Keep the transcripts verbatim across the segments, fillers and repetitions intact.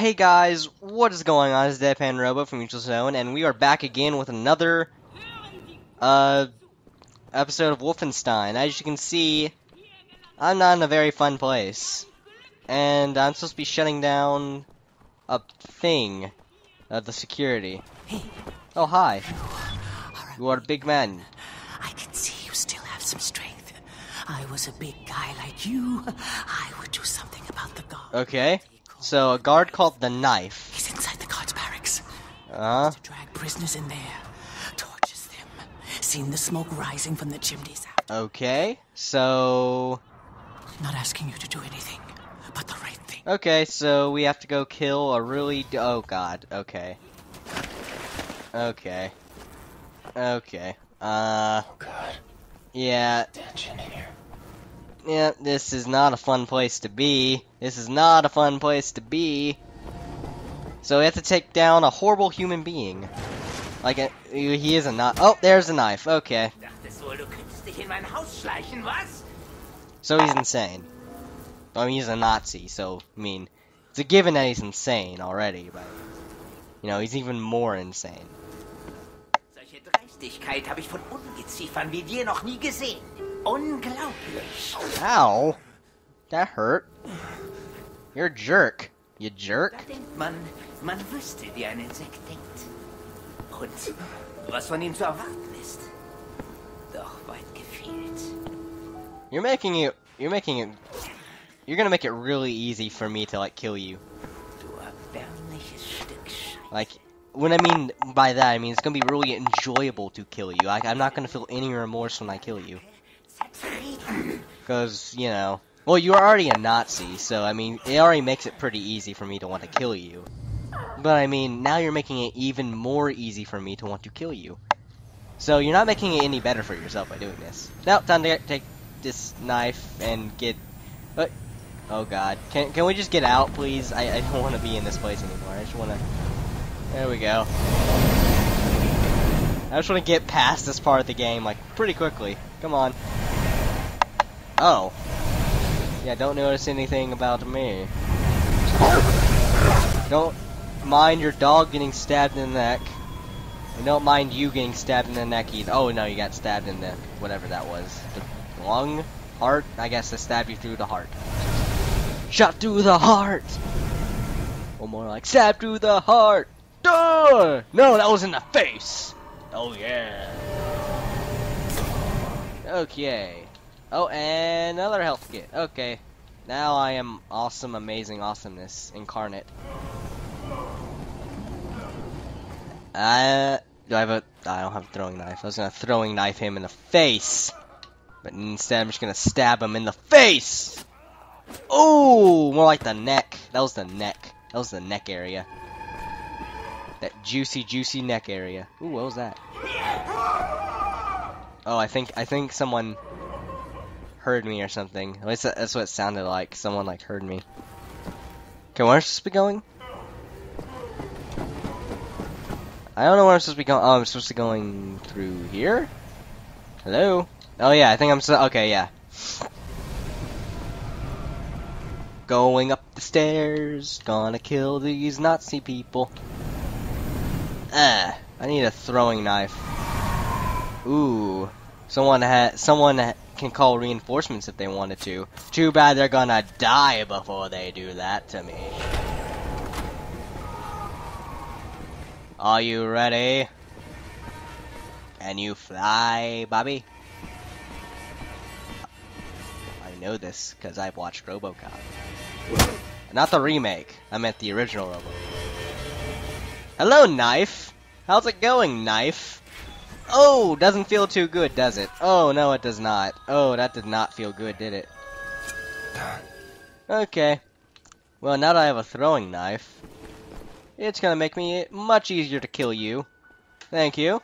Hey guys, what is going on? It's Deadpan Robo from Mutual Zone, and we are back again with another uh, episode of Wolfenstein. As you can see, I'm not in a very fun place, and I'm supposed to be shutting down a thing, uh, the security. Hey. Oh, hi. You are a big man. I can see you still have some strength. I was a big guy like you. I would do something about the guard. Okay. So, a guard called the Knife. He's inside the guard's barracks. Uh-huh. To drag prisoners in there. Tortures them. Seen the smoke rising from the chimneys out. Okay, so... Not asking you to do anything, but the right thing. Okay, so we have to go kill a really... D oh, God. Okay. Okay. Okay. Uh... Oh, God. Yeah. Tension here. Yeah, this is not a fun place to be. This is not a fun place to be. So we have to take down a horrible human being. Like, a, he is a knife. Oh, there's a knife. Okay. So he's insane. I mean, he's a Nazi, so, I mean, it's a given that he's insane already, but, you know, he's even more insane. Solche Dreistigkeit habe ich von Ungeziefern wie dir noch nie gesehen. Unglaublich. Ow. That hurt. You're a jerk. You jerk. Da denkt man, man wüsste, wie ein Insekt denkt. Und was von ihm zu erwarten ist. Doch weit gefehlt. You're making it, you're making it, you're gonna make it really easy for me to, like, kill you. Du erbärmliches Stück Scheiße. Like, when I mean by that, I mean it's gonna be really enjoyable to kill you. Like, I'm not gonna feel any remorse when I kill you. Because, you know, well, you're already a Nazi, so, I mean, it already makes it pretty easy for me to want to kill you. But, I mean, now you're making it even more easy for me to want to kill you. So, you're not making it any better for yourself by doing this. Now, time to take this knife and get... Uh, oh, God. Can, can we just get out, please? I, I don't want to be in this place anymore. I just want to... There we go. I just want to get past this part of the game, like, pretty quickly. Come on. Oh. Yeah, don't notice anything about me. Don't mind your dog getting stabbed in the neck. And don't mind you getting stabbed in the neck either. Oh, no, you got stabbed in the... whatever that was. The lung? Heart? I guess they stabbed you through the heart. Shot through the heart! Or more like, stab through the heart! Duh! No, that was in the face! Oh, yeah. Okay. Oh, and another health kit. Okay. Now I am awesome, amazing awesomeness incarnate. Uh, do I have a... I don't have a throwing knife. I was gonna throwing knife him in the face. But instead I'm just gonna stab him in the face! Oh, more like the neck. That was the neck. That was the neck area. That juicy, juicy neck area. Ooh, what was that? Oh, I think, I think someone... heard me or something. At least that's what it sounded like. Someone, like, heard me. Okay, where's supposed to be going? I don't know where I'm supposed to be going. Oh, I'm supposed to be going through here? Hello? Oh, yeah, I think I'm so. Okay, yeah. Going up the stairs. Gonna kill these Nazi people. Ah, I need a throwing knife. Ooh. Someone had. Someone had. Can call reinforcements if they wanted to. Too bad they're gonna die before they do that to me. Are you ready? Can you fly, Bobby? I know this because I've watched RoboCop. Not the remake. I meant the original RoboCop. Hello, Knife! How's it going, Knife? Oh, doesn't feel too good, does it? Oh, no, it does not. Oh, that did not feel good, did it? Okay. Well, now that I have a throwing knife, it's gonna make me much easier to kill you. Thank you.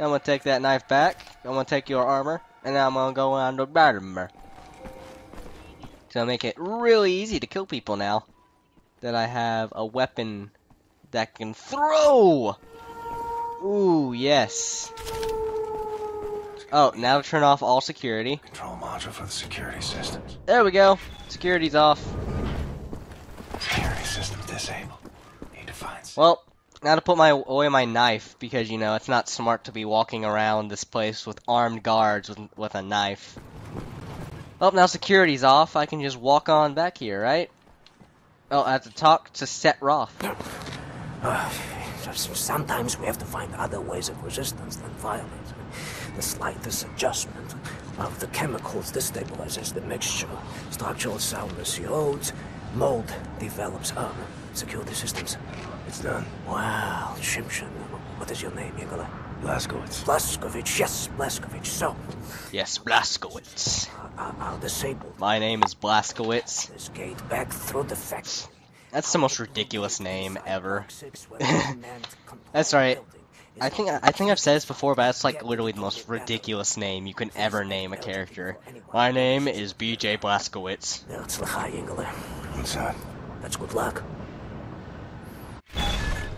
I'm gonna take that knife back. I'm gonna take your armor, and I'm gonna go on to Barmer. So make it really easy to kill people now that I have a weapon that can throw! Ooh, yes. Oh, now turn off all security. Control module for the security systems. There we go. Security's off. Security system disabled. Well, now to put my away my knife, because, you know, it's not smart to be walking around this place with armed guards with, with a knife. Oh, now security's off. I can just walk on back here, right? Oh, I have to talk to Set Roth. Uh, sometimes we have to find other ways of resistance than violence. The slightest adjustment of the chemicals destabilizes the mixture. Structural soundness erodes. Mold develops. Oh, secure the systems. It's done. Wow, Shimshin. What is your name, Igor? Blazkowicz. Blazkowicz, yes, Blazkowicz. So. Yes, Blazkowicz. I'll, I'll disable. My name is Blazkowicz. This gate back through the factory. That's the most ridiculous name ever. That's right. I think I think I've said this before, but that's like literally the most ridiculous name you can ever name a character. My name is B J Blazkowicz. That's the high Engler. What's that? That's good luck.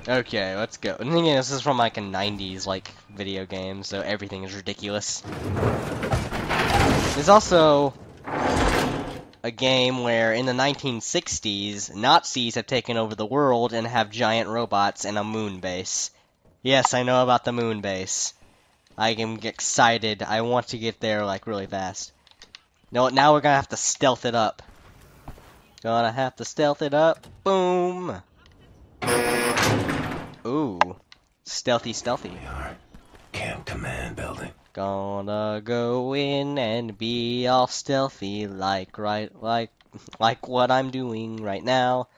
Okay, let's go. And again, this is from like a nineties like video game, so everything is ridiculous. There's also a game where in the nineteen sixties, Nazis have taken over the world and have giant robots and a moon base. Yes, I know about the moon base. I am excited. I want to get there like really fast. No, now we're gonna have to stealth it up. Gonna have to stealth it up. Boom. Ooh, stealthy, stealthy. We are camp command building. Gonna go in and be all stealthy, like right, like, like what I'm doing right now.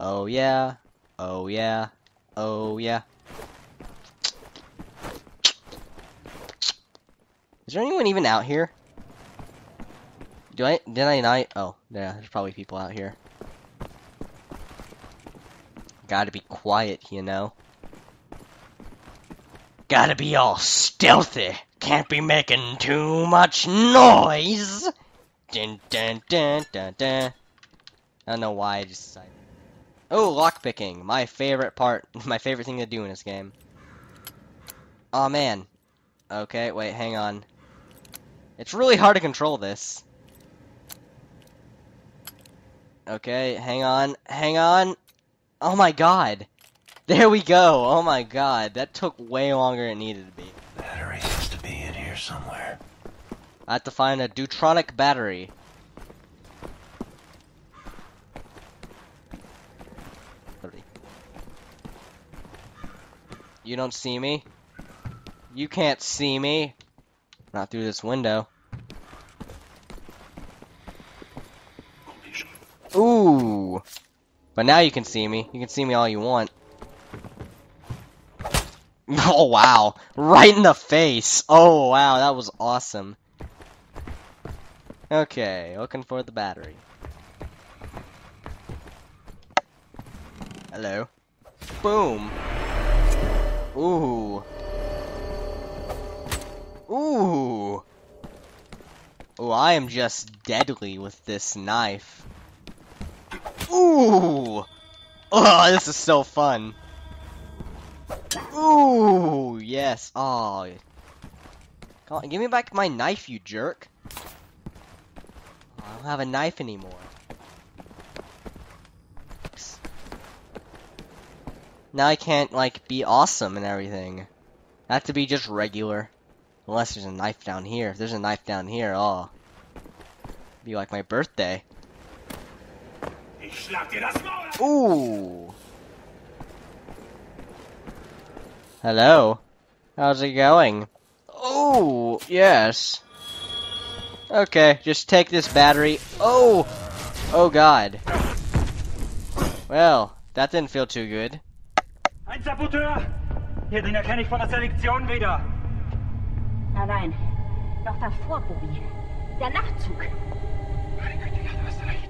Oh yeah, oh yeah, oh yeah. Is there anyone even out here? Do I? Did I not? Oh, yeah. There's probably people out here. Gotta be quiet, you know. Gotta be all stealthy. Can't be making too much noise. Dun, dun, dun, dun, dun. I don't know why I just decided. Oh, lockpicking. My favorite part. My favorite thing to do in this game. Aw, man. Okay, wait, hang on. It's really hard to control this. Okay, hang on. Hang on. Oh my god. There we go. Oh my god. That took way longer than it needed to be. Battery has to be in here somewhere. I have to find a Deutronic battery. You don't see me? You can't see me. Not through this window. Ooh. But now you can see me. You can see me all you want. Oh, wow. Right in the face. Oh, wow. That was awesome. Okay. Looking for the battery. Hello. Boom. Ooh. Ooh. Ooh, I am just deadly with this knife. Ooh. Oh, this is so fun. Ooh, yes. Oh. Come on, give me back my knife, you jerk. I don't have a knife anymore. Now I can't, like, be awesome and everything. I have to be just regular. Unless there's a knife down here. If there's a knife down here, oh. It'd be like my birthday. Ooh. Hello. How's it going? Oh, yes. Okay, just take this battery. Oh. Oh, God. Well, that didn't feel too good. Ein Saboteur. Hier, den erkenne ich von der Selektion wieder. Nein, nein. Noch davor, Bobby. Der Nachtzug. Meine Güte, ja, du hast recht.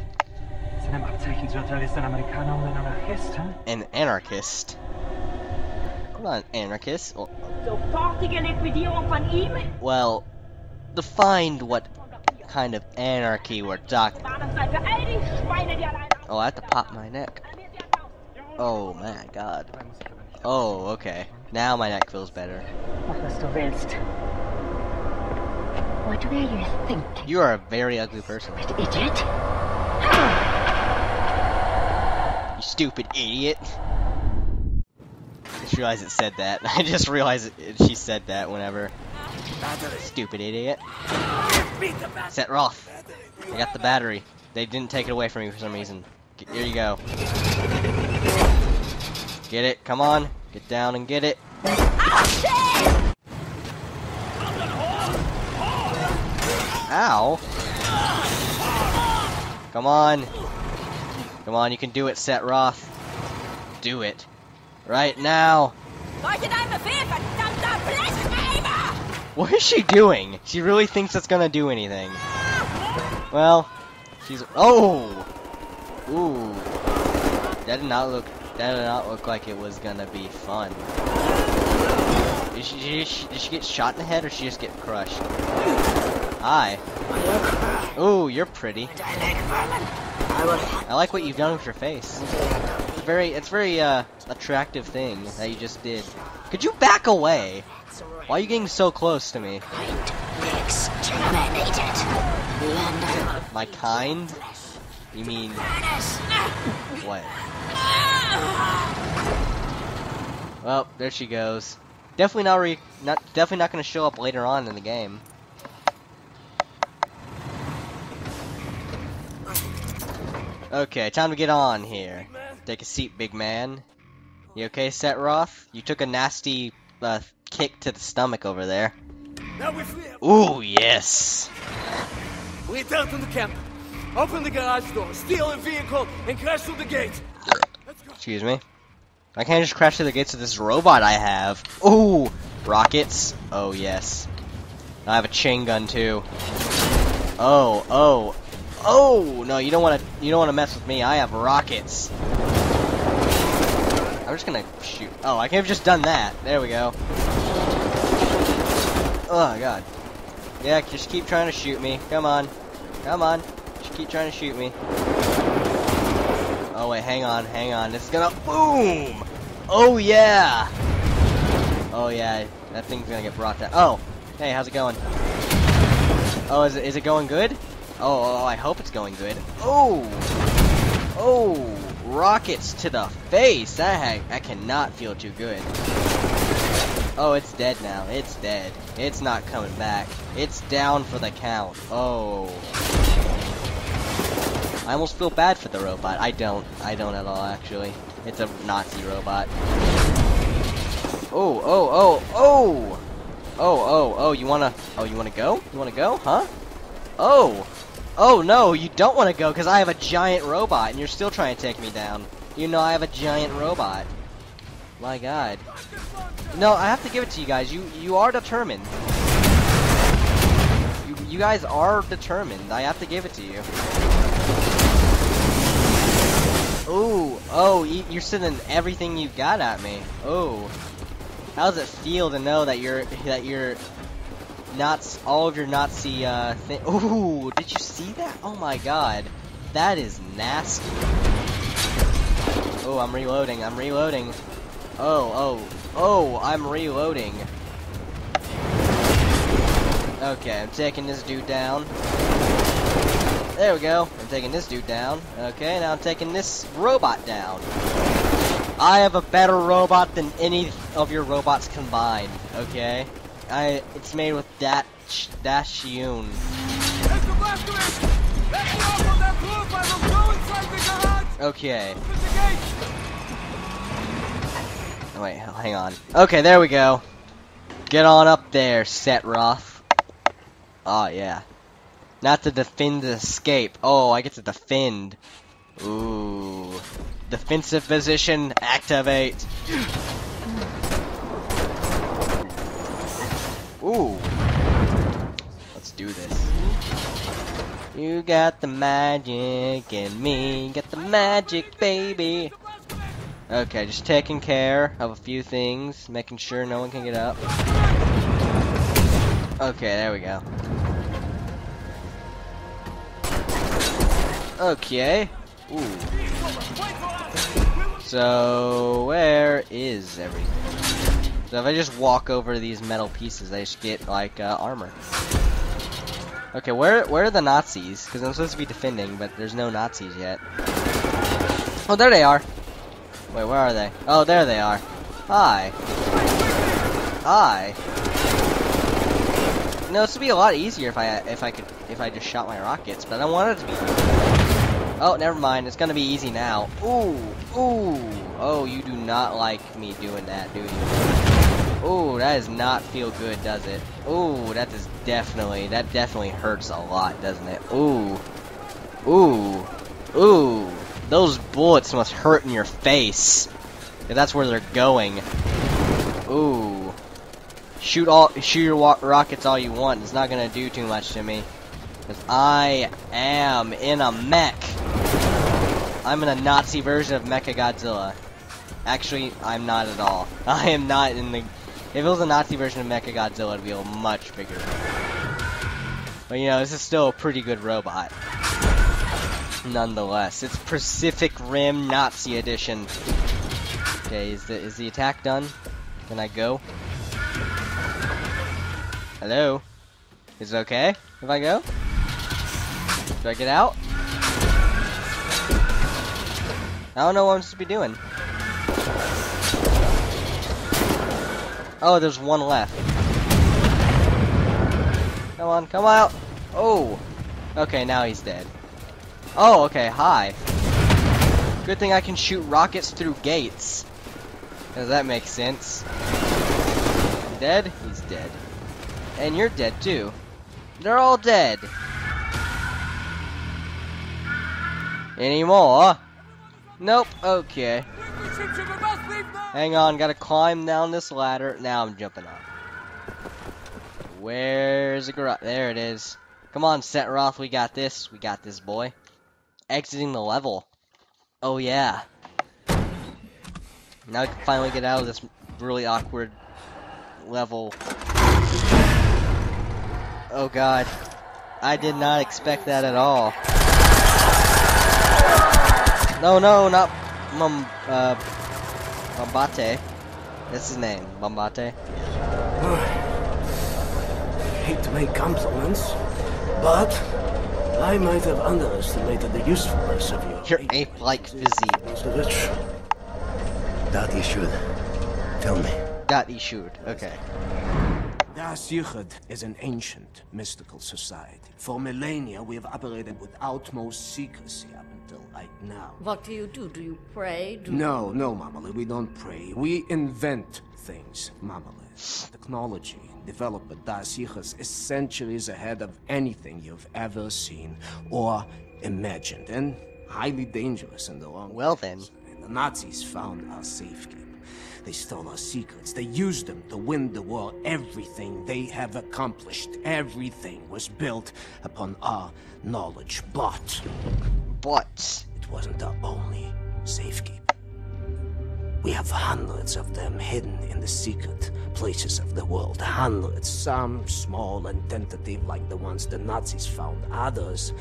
Ist in einem Abzeichen Surteil ist ein Amerikaner und ein Anarchist, hm? An Anarchist. I'm not an Anarchist. Oh. Well, defined what kind of anarchy we're talking about. Oh, I have to pop my neck. Oh, my God. Oh, okay. Now my neck feels better. What were you thinking? You are a very ugly person. Stupid idiot. You stupid idiot. realize it said that. I just realized it, she said that whenever. Stupid idiot. Set Roth. I got the battery. They didn't take it away from me for some reason. Here you go. Get it. Come on. Get down and get it. Ow. Come on. Come on. You can do it, Set Roth. Do it. Right now. What is she doing? She really thinks it's gonna do anything. Well, she's... Oh! Ooh. That did not look... That did not look like it was gonna be fun. Did she, did she, did she get shot in the head, or did she just get crushed? Hi. Ooh, you're pretty. I like what you've done with your face. It's very... It's very, uh... attractive thing that you just did. Could you back away? Why are you getting so close to me? My kind? You mean... What? Well, there she goes. Definitely not re... Not, definitely not gonna show up later on in the game. Okay, time to get on here. Take a seat, big man. You okay, Set Roth? You took a nasty... Uh, kick to the stomach over there. Ooh, yes. We return to the camp. Open the garage door, steal a vehicle, and crash through the gate. Let's go. Excuse me. I can't just crash through the gates of this robot I have. Ooh, rockets. Oh yes. I have a chain gun too. Oh, oh, oh! No, you don't want to. You don't want to mess with me. I have rockets. I'm just gonna shoot. Oh, I could have just done that. There we go. Oh, God. Yeah, just keep trying to shoot me. Come on. Come on. Just keep trying to shoot me. Oh, wait. Hang on. Hang on. It's gonna... Boom! Oh, yeah! Oh, yeah. That thing's gonna get brought down. Oh! Hey, how's it going? Oh, is it, is it going good? Oh, oh, I hope it's going good. Oh! Oh! Rockets to the face! That I cannot feel too good. Oh, it's dead now. It's dead. It's not coming back. It's down for the count. Oh. I almost feel bad for the robot. I don't. I don't at all, actually. It's a Nazi robot. Oh, oh, oh, oh! Oh, oh, oh, you wanna... Oh, you wanna go? You wanna go? Huh? Oh! Oh no, you don't want to go because I have a giant robot and you're still trying to take me down. You know I have a giant robot. My God. No, I have to give it to you guys. You you are determined. You, you guys are determined. I have to give it to you. Ooh, oh, you, you're sending everything you've got at me. Oh, how does it feel to know that you're that you're. Nazi, all of your Nazi, uh, thing. Ooh, did you see that? Oh my God. That is nasty. Oh, I'm reloading, I'm reloading. Oh, oh, oh, I'm reloading. Okay, I'm taking this dude down. There we go. I'm taking this dude down. Okay, now I'm taking this robot down. I have a better robot than any of your robots combined, okay? I, it's made with that dashion. Okay. Oh, wait, hang on. Okay, there we go. Get on up there, Set Roth. Oh yeah. Not to defend the escape. Oh, I get to defend. Ooh. Defensive position, activate. Ooh. Let's do this. You got the magic in me. Got the magic, baby. Okay, just taking care of a few things. Making sure no one can get up. Okay, there we go. Okay. Ooh. So, where is everything? So if I just walk over these metal pieces, I just get, like, uh, armor. Okay, where where are the Nazis? Because I'm supposed to be defending, but there's no Nazis yet. Oh, there they are. Wait, where are they? Oh, there they are. Hi. Hi. No, this would be a lot easier if I if I could if I just shot my rockets, but I wanted it to be. Oh, never mind. It's gonna be easy now. Ooh, ooh. Oh, you do not like me doing that, do you? Ooh, that does not feel good, does it? Ooh, that is definitely that definitely hurts a lot, doesn't it? Ooh, ooh, ooh. Those bullets must hurt in your face. If that's where they're going. Ooh. Shoot all, shoot your wa rockets all you want. It's not gonna do too much to me, cause I am in a mech. I'm in a Nazi version of Mechagodzilla. Actually, I'm not at all. I am not in the. If it was a Nazi version of Mechagodzilla, it'd be a much bigger robot. But you know, this is still a pretty good robot, nonetheless. It's Pacific Rim Nazi edition. Okay, is the is the attack done? Can I go? Hello? Is it okay if I go? Do I get out? I don't know what I'm supposed to be doing. Oh, there's one left. Come on, come out! Oh! Okay, now he's dead. Oh, okay, hi. Good thing I can shoot rockets through gates. Does that make sense? Dead? He's dead. And you're dead too. They're all dead. Anymore? Nope. Okay. Hang on. Gotta climb down this ladder. Now I'm jumping up. Where's the garage? There it is. Come on, Set Roth. We got this. We got this, boy. Exiting the level. Oh yeah. Now we can finally get out of this really awkward level. Oh god, I did not expect that at all. No, no, not Mum, uh, Bombate. That's his name, Bombate. I hate to make compliments, but I might have underestimated the usefulness of your, your ape-like physique. Da'at Yichud, tell me. Da'at Yichud, okay. Da'at Yichud is an ancient, mystical society. For millennia, we have operated with utmost secrecy up until right now. What do you do? Do you pray? Do no, you... no, Mamali, we don't pray. We invent things, Mamali. Technology developed by Da'at Yichud is centuries ahead of anything you've ever seen or imagined, and highly dangerous in the long Well, then. And the Nazis found our safekeeping. They stole our secrets. They used them to win the war. Everything they have accomplished, everything was built upon our knowledge. But... But... It wasn't our only safekeeping. We have hundreds of them hidden in the secret places of the world. Hundreds. Some small and tentative like the ones the Nazis found. Others...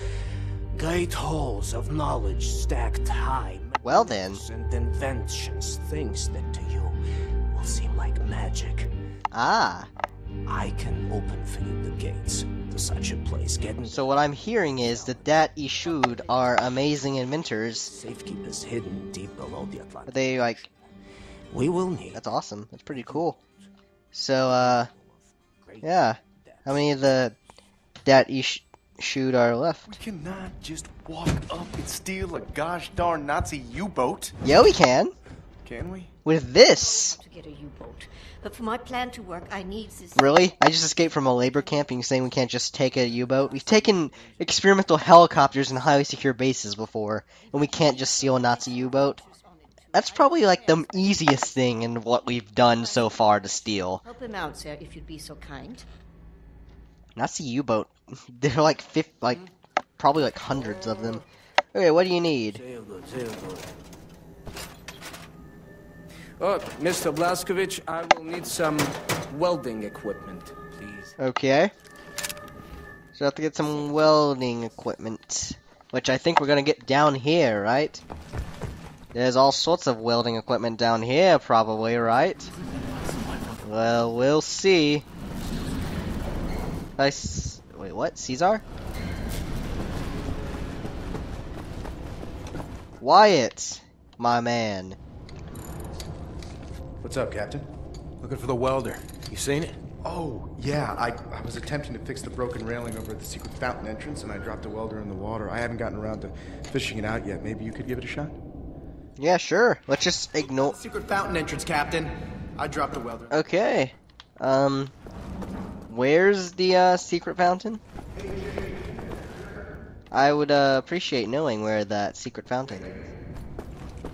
Great halls of knowledge stacked high. Well then. And inventions, things that to you will seem like magic. Ah. I can open for you the gates to such a place. Get so what I'm hearing is that Da'at Yichud are amazing inventors. Safekeepers hidden deep below the Atlantic. Are they like? We will need. That's awesome. That's pretty cool. So uh, yeah. How many of the Da'at Yichud? Shoot our left. We cannot just walk up and steal a gosh darn Nazi U-boat. Yeah, we can. Can we? With this. To get a U-boat, but for my plan to work, I need this. Really? I just escaped from a labor camp, and you're saying we can't just take a U-boat? We've taken experimental helicopters and highly secure bases before, and we can't just steal a Nazi U-boat. That's probably like the easiest thing in what we've done so far to steal. Help him out, sir, if you'd be so kind. Nazi U-boat. They're like fifth, like probably like hundreds of them. Okay, what do you need? Sailboat, sailboat. Oh, Mister Blazkowicz, I will need some welding equipment, please. Okay. So I have to get some welding equipment, which I think we're gonna get down here, right? There's all sorts of welding equipment down here, probably, right? Well, we'll see. I s Wait, what? Caesar? Wyatt, my man. What's up, Captain? Looking for the welder. You seen it? Oh, yeah. I, I was attempting to fix the broken railing over at the secret fountain entrance, and I dropped the welder in the water. I haven't gotten around to fishing it out yet. Maybe you could give it a shot? Yeah, sure. Let's just ignore... Secret fountain entrance, Captain. I dropped the welder. Okay. Um, where's the, uh, secret fountain? I would, uh, appreciate knowing where that secret fountain is.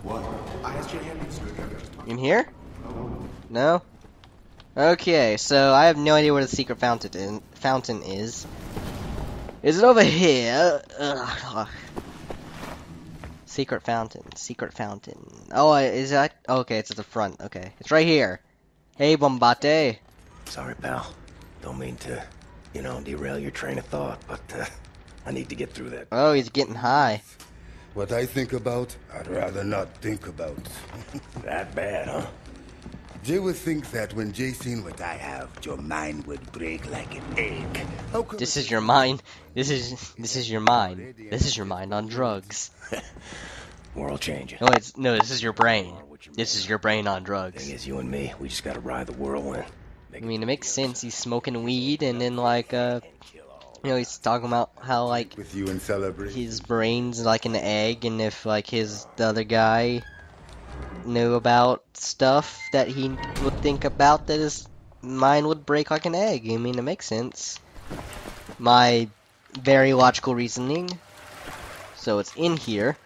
What? I asked you to hand me the screwdriver. In here? No? Okay, so I have no idea where the secret fountain is. Fountain is. Is it over here? Ugh. Secret fountain. Secret fountain. Oh, is that? Okay, it's at the front. Okay, it's right here. Hey, Bombate. Sorry, pal. Don't mean to, you know, derail your train of thought, but uh, I need to get through that. Oh, he's getting high. What I think about, I'd rather not think about. That bad, huh? Jay would think that when Jay seen what I have, your mind would break like an egg. How could this is your mind. This is this is your mind. This is your mind on drugs. World changing. No, it's, no, this is your brain. This is your brain on drugs. Thing is, you and me, we just gotta ride the whirlwind. I mean, it makes sense. He's smoking weed, and then like, uh, you know, he's talking about how like with you and celebrate his brain's like an egg, and if like his the other guy knew about stuff that he would think about, that his mind would break like an egg. I mean, it makes sense. My very logical reasoning. So it's in here.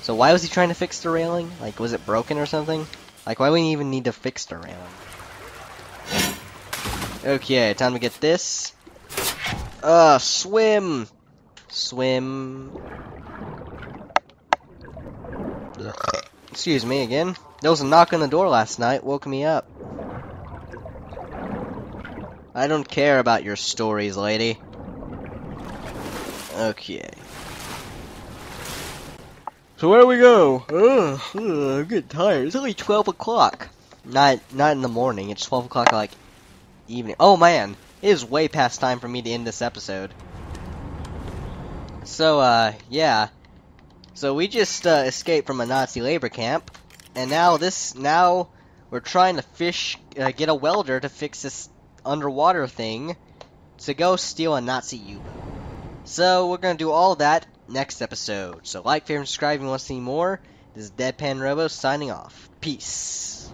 So why was he trying to fix the railing? Like, was it broken or something? Like, why would he even need to fix the railing? Okay, time to get this. Uh, swim! Swim. Ugh. Excuse me again. There was a knock on the door last night. Woke me up. I don't care about your stories, lady. Okay. So where do we go? Ugh, ugh, I'm getting tired. It's only twelve o'clock. Not, not in the morning. It's twelve o'clock like evening. Oh man. It is way past time for me to end this episode. So, uh, yeah. So we just uh, escaped from a Nazi labor camp, and now this now we're trying to fish uh, get a welder to fix this underwater thing to go steal a Nazi U-boat. So we're gonna do all that next episode. So like, favorite, subscribe if you want to see more. This is Deadpan Robo signing off. Peace.